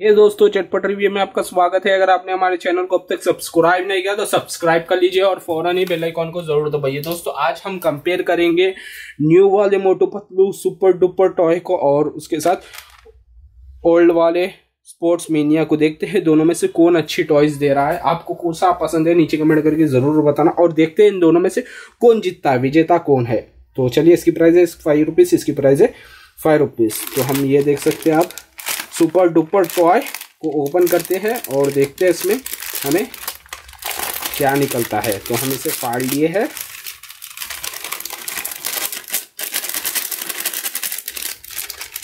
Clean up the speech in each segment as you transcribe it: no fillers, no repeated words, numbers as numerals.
ये दोस्तों चैटपट रिव्यू में आपका स्वागत है। अगर आपने हमारे चैनल को अब तक सब्सक्राइब नहीं किया तो सब्सक्राइब कर लीजिए और फौरन ही बेल आइकॉन को जरूर दबाइए। दोस्तों आज हम कंपेयर करेंगे न्यू वाले Motu Patlu super duper toy को और उसके साथ ओल्ड वाले स्पोर्ट्समैनिया को। देखते हैं दोनों में से कौन अच्छी टॉयज दे रहा है। आपको कौन सा पसंद है नीचे कमेंट करके जरूर बताना और देखते हैं इन दोनों में से कौन जीतता है, विजेता कौन है। तो चलिए, इसकी प्राइस है 5 रुपीज़, इसकी प्राइस है 5 रुपीज़। तो हम ये देख सकते हैं, आप सुपर डुपर टॉय को ओपन करते हैं और देखते हैं इसमें हमें क्या निकलता है। तो हम इसे फाड़ लिए है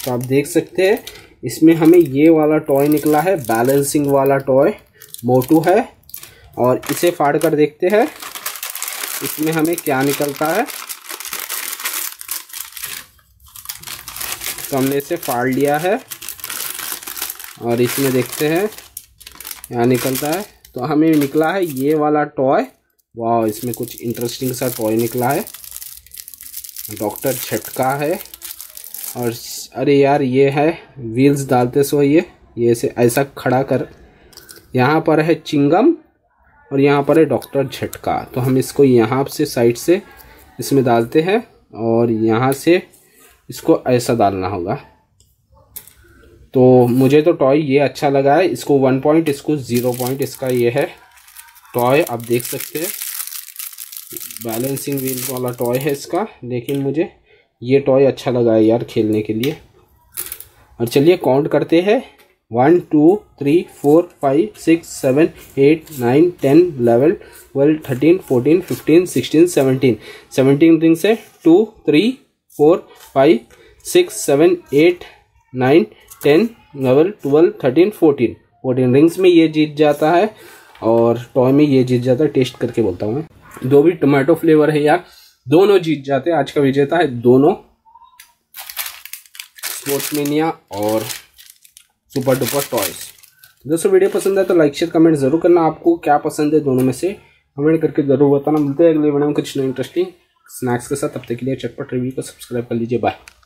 तो आप देख सकते हैं इसमें हमें ये वाला टॉय निकला है, बैलेंसिंग वाला टॉय मोटू है। और इसे फाड़ कर देखते हैं इसमें हमें क्या निकलता है। तो हमने इसे फाड़ लिया है और इसमें देखते हैं क्या निकलता है। तो हमें निकला है ये वाला टॉय। वाह, इसमें कुछ इंटरेस्टिंग सा टॉय निकला है, डॉक्टर झटका है। और अरे यार, ये है व्हील्स डालते सो ये ऐसे ऐसा खड़ा कर, यहाँ पर है चिंगम और यहाँ पर है डॉक्टर झटका। तो हम इसको यहाँ से साइड से इसमें डालते हैं और यहाँ से इसको ऐसा डालना होगा। तो मुझे तो टॉय ये अच्छा लगा है। इसको 1 पॉइंट, इसको 0 पॉइंट, इसका ये है टॉय। आप देख सकते हैं बैलेंसिंग व्हील्स वाला टॉय है इसका, लेकिन मुझे ये टॉय अच्छा लगा है यार खेलने के लिए। और चलिए काउंट करते हैं 1 2 3 4 5 6 7 8 9 10 11 12 13 14 15 16 17 रिंग्स है। 2 3 4 5 6 7 8 9 10 11 12 13 14 रिंग्स में ये जीत जाता है और टॉय में ये जीत जाता है। टेस्ट करके बोलता हूँ मैं। 2 भी टोमेटो फ्लेवर है यार, दोनों जीत जाते हैं। आज का विजेता है दोनों, स्पोर्ट्समैनिया और सुपर डुपर टॉयज। दोस्तों वीडियो पसंद है तो लाइक शेयर कमेंट जरूर करना। आपको क्या पसंद है दोनों में से कमेंट करके जरूर बताना। मिलते हैं अगले वीडियो में कुछ नए इंटरेस्टिंग स्नैक्स के साथ। तब तक के लिए चैटपट रिव्यू को सब्सक्राइब कर लीजिए। बाय।